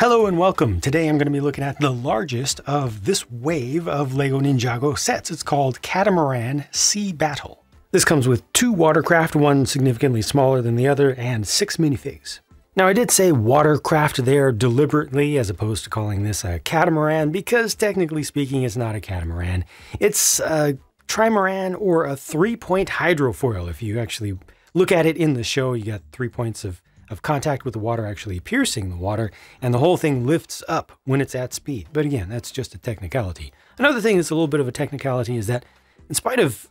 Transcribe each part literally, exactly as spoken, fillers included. Hello and welcome. Today I'm going to be looking at the largest of this wave of LEGO Ninjago sets. It's called Catamaran Sea Battle. This comes with two watercraft, one significantly smaller than the other, and six minifigs. Now I did say watercraft there deliberately as opposed to calling this a catamaran because technically speaking it's not a catamaran. It's a trimaran or a three-point hydrofoil. If you actually look at it in the show, you got three points of of contact with the water actually piercing the water, and the whole thing lifts up when it's at speed. But again, that's just a technicality. Another thing that's a little bit of a technicality is that in spite of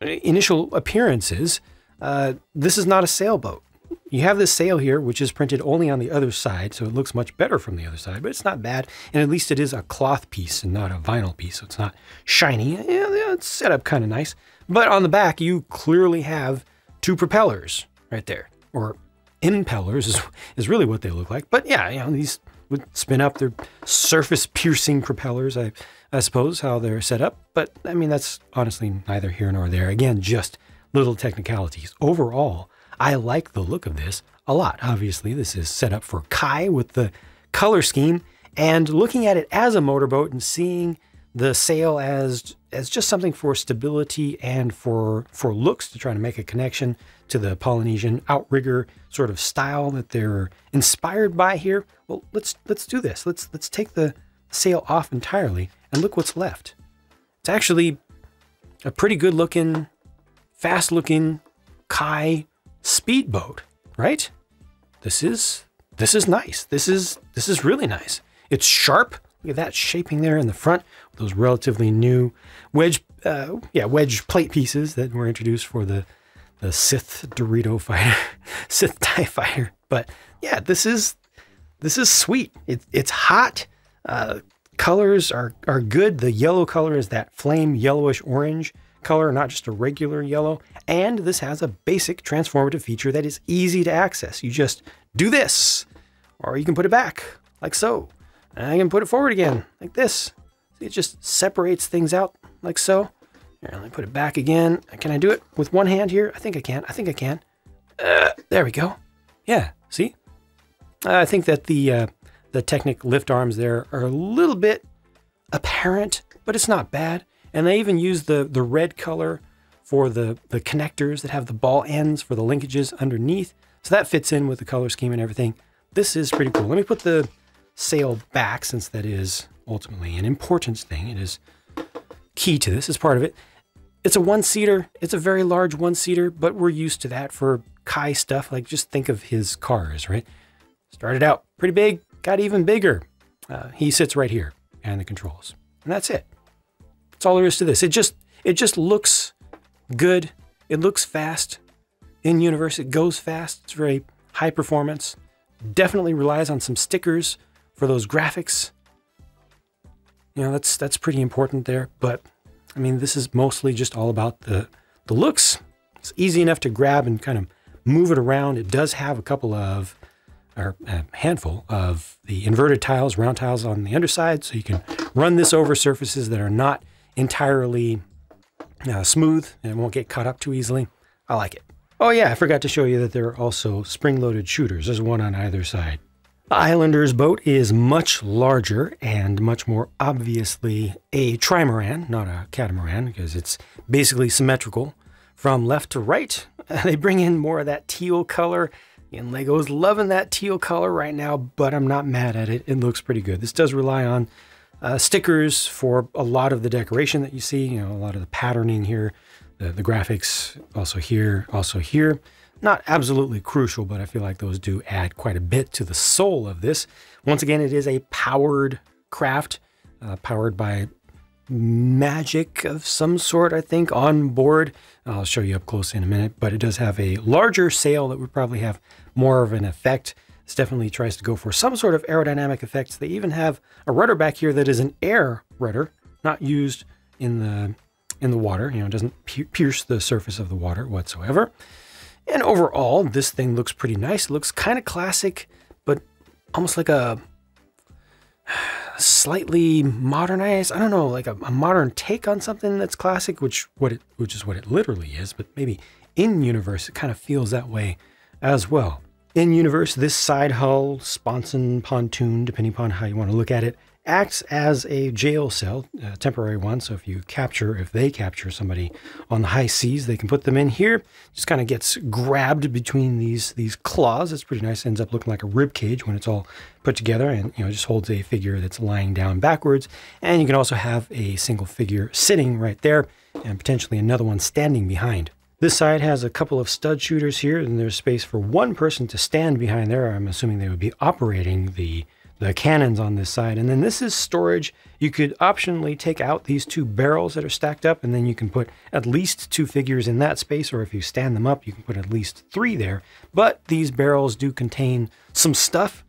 initial appearances, uh, this is not a sailboat. You have this sail here, which is printed only on the other side, so it looks much better from the other side, but it's not bad. And at least it is a cloth piece and not a vinyl piece, so it's not shiny. Yeah, yeah, it's set up kind of nice. But on the back, you clearly have two propellers right there, or impellers is, is really what they look like. But yeah, you know, these would spin up. They're surface piercing propellers, I, I suppose, how they're set up. But I mean, that's honestly neither here nor there. Again, just little technicalities. Overall, I like the look of this a lot. Obviously, this is set up for Kai with the color scheme, and looking at it as a motorboat and seeing the sail as as just something for stability and for for looks, to try to make a connection to the Polynesian outrigger sort of style that they're inspired by here. Well, let's let's do this. Let's let's take the sail off entirely and look what's left. It's actually a pretty good looking, fast looking Kai speedboat, right? This is this is nice. This is this is really nice. It's sharp. Look at that shaping there in the front, with those relatively new wedge, uh, yeah, wedge plate pieces that were introduced for the, the Sith Dorito fighter, Sith TIE Fighter. But yeah, this is this is sweet. It, it's hot. Uh, colors are are good. The yellow color is that flame yellowish orange color, not just a regular yellow. And this has a basic transformative feature that is easy to access. You just do this, or you can put it back like so. And I can put it forward again, like this. It just separates things out, like so. Here, let me put it back again. Can I do it with one hand here? I think I can, I think I can. Uh, there we go. Yeah, see? Uh, I think that the uh, the Technic lift arms there are a little bit apparent, but it's not bad. And they even use the, the red color for the, the connectors that have the ball ends for the linkages underneath. So that fits in with the color scheme and everything. This is pretty cool. Let me put the sail back, since that is ultimately an important thing. It is key to this, as part of it. It's a one-seater. It's a very large one-seater, but we're used to that for Kai stuff. Like, just think of his cars, right? Started out pretty big, got even bigger. Uh, he sits right here, and the controls. And that's it. That's all there is to this. It just, it just looks good. It looks fast. In universe, it goes fast. It's very high performance. Definitely relies on some stickers for those graphics. You know, that's that's pretty important there, but I mean, this is mostly just all about the, the looks. It's easy enough to grab and kind of move it around. It does have a couple of, or a handful of the inverted tiles, round tiles on the underside, so you can run this over surfaces that are not entirely uh, smooth and it won't get caught up too easily. I like it. Oh yeah, I forgot to show you that there are also spring-loaded shooters. There's one on either side. The Islander's boat is much larger and much more obviously a trimaran, not a catamaran, because it's basically symmetrical from left to right. They bring in more of that teal color, and LEGO's loving that teal color right now, but I'm not mad at it. It looks pretty good. This does rely on uh, stickers for a lot of the decoration that you see, you know, a lot of the patterning here, the, the graphics also here, also here. Not absolutely crucial, but I feel like those do add quite a bit to the soul of this. Once again, it is a powered craft, uh, powered by magic of some sort, I think, on board. I'll show you up close in a minute, but it does have a larger sail that would probably have more of an effect. This definitely tries to go for some sort of aerodynamic effects. They even have a rudder back here that is an air rudder, not used in the, in the water. You know, it doesn't pierce the surface of the water whatsoever. And overall, this thing looks pretty nice. It looks kind of classic, but almost like a slightly modernized, I don't know, like a, a modern take on something that's classic, which what it, which is what it literally is, but maybe in universe, it kind of feels that way as well. In-universe, this side hull, sponson, pontoon, depending upon how you want to look at it, acts as a jail cell, a temporary one. So if you capture, if they capture somebody on the high seas, they can put them in here. Just kind of gets grabbed between these these claws. It's pretty nice. Ends up looking like a rib cage when it's all put together, and you know, just holds a figure that's lying down backwards. And you can also have a single figure sitting right there, and potentially another one standing behind. This side has a couple of stud shooters here, and there's space for one person to stand behind there. I'm assuming they would be operating the the cannons on this side. And then this is storage. You could optionally take out these two barrels that are stacked up, and then you can put at least two figures in that space, or if you stand them up, you can put at least three there. But these barrels do contain some stuff.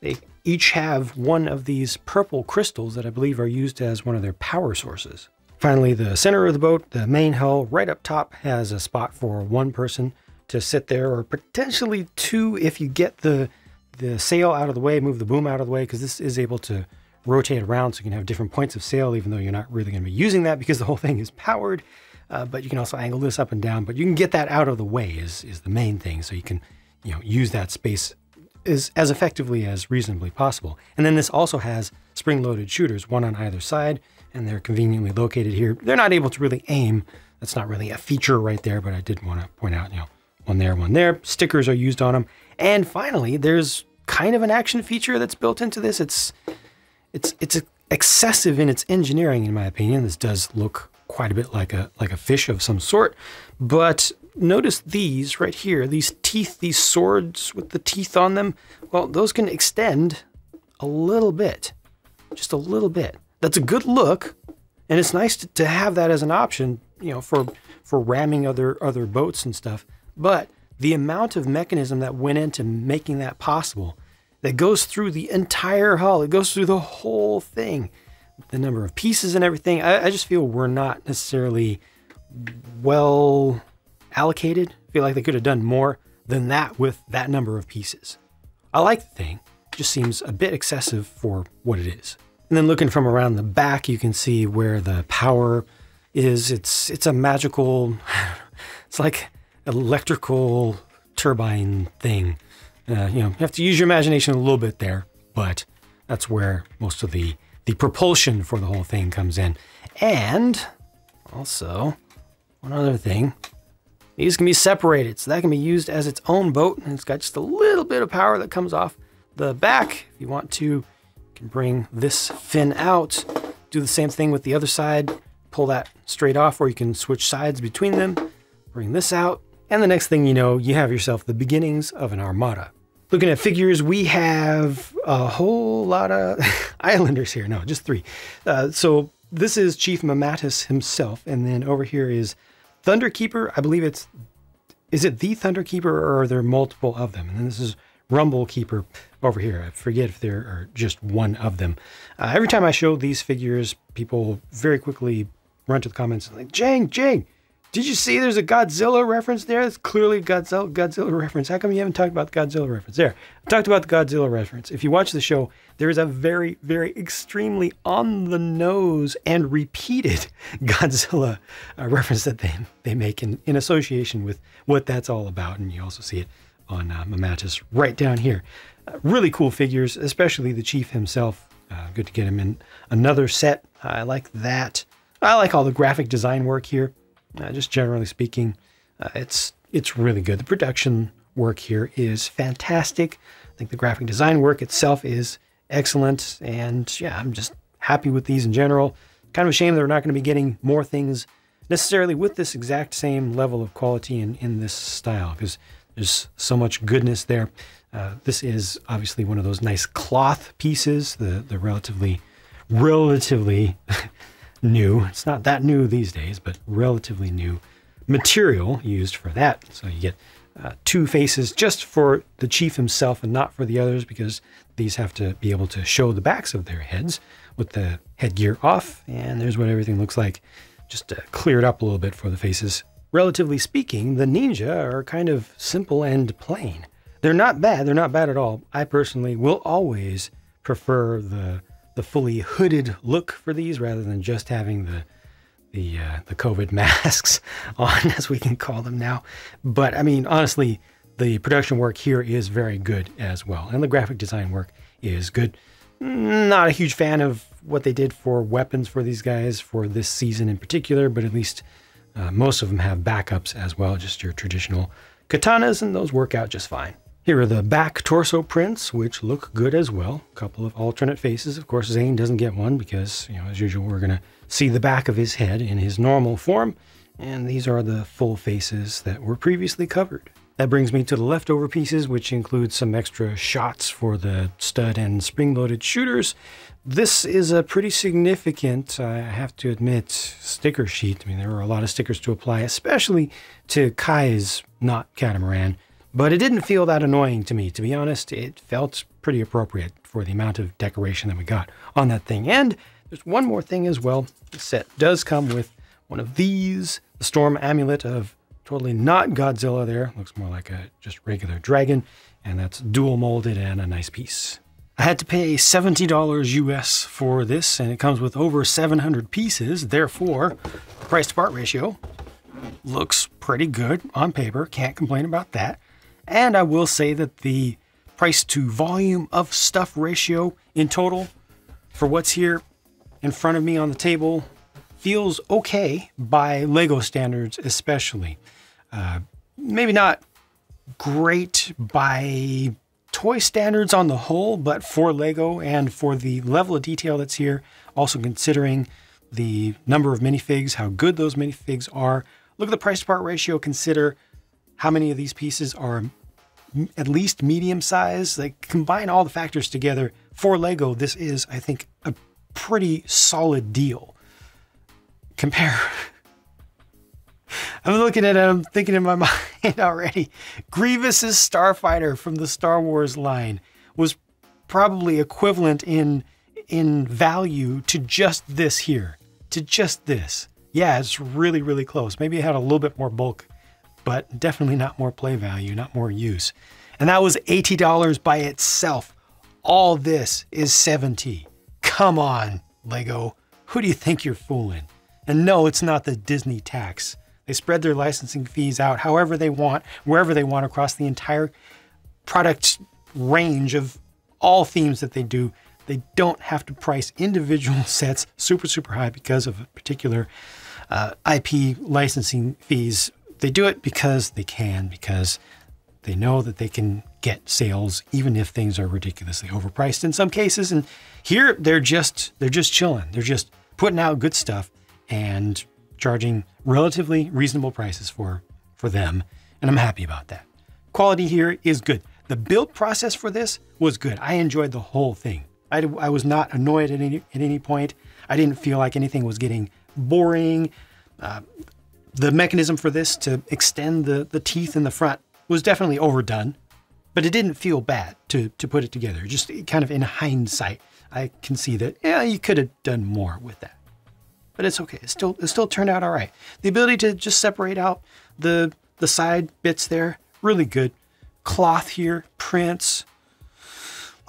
They each have one of these purple crystals that I believe are used as one of their power sources. Finally, the center of the boat, the main hull, right up top, has a spot for one person to sit there, or potentially two if you get the the sail out of the way, move the boom out of the way, because this is able to rotate around, so you can have different points of sail, even though you're not really going to be using that because the whole thing is powered. Uh, but you can also angle this up and down, but you can get that out of the way is, is the main thing, so you can, you know, use that space as, as effectively as reasonably possible. And then this also has spring-loaded shooters, one on either side, and they're conveniently located here. They're not able to really aim. That's not really a feature right there, but I did want to point out, you know, one there, one there. Stickers are used on them. And finally, there's kind of an action feature that's built into this. It's it's it's excessive in its engineering, in my opinion. This does look quite a bit like a like a fish of some sort. But notice these right here, these teeth, these swords with the teeth on them. Well, those can extend a little bit, just a little bit. That's a good look, and it's nice to, to have that as an option, you know, for for ramming other other boats and stuff. But the amount of mechanism that went into making that possible, that goes through the entire hull, it goes through the whole thing, the number of pieces and everything, I, I just feel we're not necessarily well allocated. I feel like they could have done more than that with that number of pieces. I like the thing, it just seems a bit excessive for what it is. And then looking from around the back, you can see where the power is. It's, it's a magical, it's like electrical turbine thing. Uh, you know, you have to use your imagination a little bit there, but that's where most of the the propulsion for the whole thing comes in. And also, one other thing, these can be separated, so that can be used as its own boat, and it's got just a little bit of power that comes off the back. If you want to, you can bring this fin out, do the same thing with the other side, pull that straight off, or you can switch sides between them, bring this out, and the next thing you know, you have yourself the beginnings of an armada. Looking at figures, we have a whole lot of islanders here. No, just three. Uh, so this is Chief Mamatis himself, and then over here is Thunderkeeper. I believe it's, is it the Thunderkeeper, or are there multiple of them? And then this is Rumble Keeper over here. I forget if there are just one of them. Uh, every time I show these figures, people very quickly run to the comments and like, Jang, Jang! Did you see there's a Godzilla reference there? It's clearly a Godzilla, Godzilla reference. How come you haven't talked about the Godzilla reference? There, I talked about the Godzilla reference. If you watch the show, there is a very, very extremely on the nose and repeated Godzilla uh, reference that they, they make in, in association with what that's all about. And you also see it on uh, Mamatis right down here. Uh, really cool figures, especially the Chief himself. Uh, good to get him in another set. I like that. I like all the graphic design work here. Uh, just generally speaking, uh, it's it's really good. The production work here is fantastic. I think the graphic design work itself is excellent, and yeah, I'm just happy with these in general. Kind of a shame that we're not going to be getting more things necessarily with this exact same level of quality in, in this style, because there's so much goodness there. Uh, this is obviously one of those nice cloth pieces, the, the relatively, relatively... new, it's not that new these days, but relatively new material used for that. So you get uh, two faces just for the Chief himself and not for the others, because these have to be able to show the backs of their heads with the headgear off. And there's what everything looks like, just uh, cleared up a little bit for the faces. Relatively speaking, the Ninja are kind of simple and plain. They're not bad, they're not bad at all. I personally will always prefer the the fully hooded look for these rather than just having the the uh, the COVID masks on, as we can call them now. But I mean, honestly, The production work here is very good as well. And the graphic design work is good. Not a huge fan of what they did for weapons for these guys for this season in particular, but at least uh, most of them have backups as well, just your traditional katanas, and those work out just fine. Here are the back torso prints, which look good as well. A couple of alternate faces. Of course, Zane doesn't get one because, you know, as usual, we're gonna see the back of his head in his normal form. And these are the full faces that were previously covered. That brings me to the leftover pieces, which include some extra shots for the stud and spring-loaded shooters. This is a pretty significant, uh, I have to admit, sticker sheet. I mean, there were a lot of stickers to apply, especially to Kai's, not Catamaran, but it didn't feel that annoying to me. To be honest, it felt pretty appropriate for the amount of decoration that we got on that thing. And there's one more thing as well. The set does come with one of these, the Storm Amulet of totally not Godzilla there. Looks more like a just regular dragon, and that's dual molded and a nice piece. I had to pay seventy dollars U S for this, and it comes with over seven hundred pieces. Therefore, the price to part ratio looks pretty good on paper. Can't complain about that. And I will say that the price to volume of stuff ratio in total for what's here in front of me on the table feels okay by LEGO standards, especially. Uh, maybe not great by toy standards on the whole, but for LEGO and for the level of detail that's here, also considering the number of minifigs, how good those minifigs are. Look at the price to part ratio, consider how many of these pieces are at least medium size. Like, combine all the factors together. For LEGO, this is, I think, a pretty solid deal. Compare. I'm looking at it, I'm thinking in my mind already. Grievous's Starfighter from the Star Wars line was probably equivalent in in value to just this here, to just this. Yeah, it's really, really close. Maybe it had a little bit more bulk, but definitely not more play value, not more use. And that was eighty dollars by itself. All this is seventy dollars. Come on, LEGO. Who do you think you're fooling? And no, it's not the Disney tax. They spread their licensing fees out however they want, wherever they want, across the entire product range of all themes that they do. They don't have to price individual sets super, super high because of a particular uh, I P licensing fees. They do it because they can, because they know that they can get sales even if things are ridiculously overpriced in some cases. And here they're just, they're just chilling. They're just putting out good stuff and charging relatively reasonable prices for, for them, and I'm happy about that. Quality here is good. The build process for this was good. I enjoyed the whole thing. I, I was not annoyed at any, at any point. I didn't feel like anything was getting boring. Uh, the mechanism for this to extend the, the teeth in the front was definitely overdone, but it didn't feel bad to, to put it together. Just kind of in hindsight, I can see that, yeah, you could have done more with that. But it's okay, it still, it still turned out all right. The ability to just separate out the, the side bits there, really good. Cloth here, prints,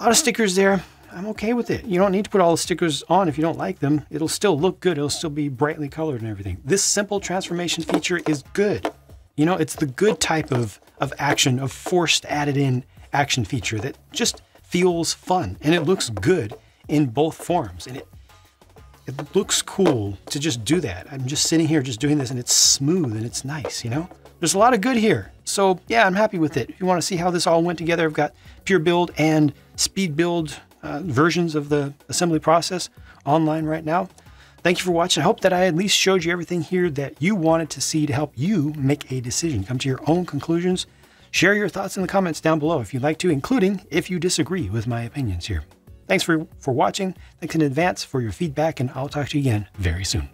a lot of stickers there. I'm okay with it. You don't need to put all the stickers on if you don't like them. It'll still look good, it'll still be brightly colored and everything. This simple transformation feature is good. You know, it's the good type of, of action, of forced added in action feature that just feels fun, and it looks good in both forms. And it It looks cool to just do that. I'm just sitting here just doing this, and it's smooth and it's nice, you know? There's a lot of good here. So yeah, I'm happy with it. If you want to see how this all went together, I've got pure build and speed build uh, versions of the assembly process online right now. Thank you for watching. I hope that I at least showed you everything here that you wanted to see to help you make a decision. Come to your own conclusions. Share your thoughts in the comments down below if you'd like to, including if you disagree with my opinions here. Thanks for, for watching. Thanks in advance for your feedback, and I'll talk to you again very soon.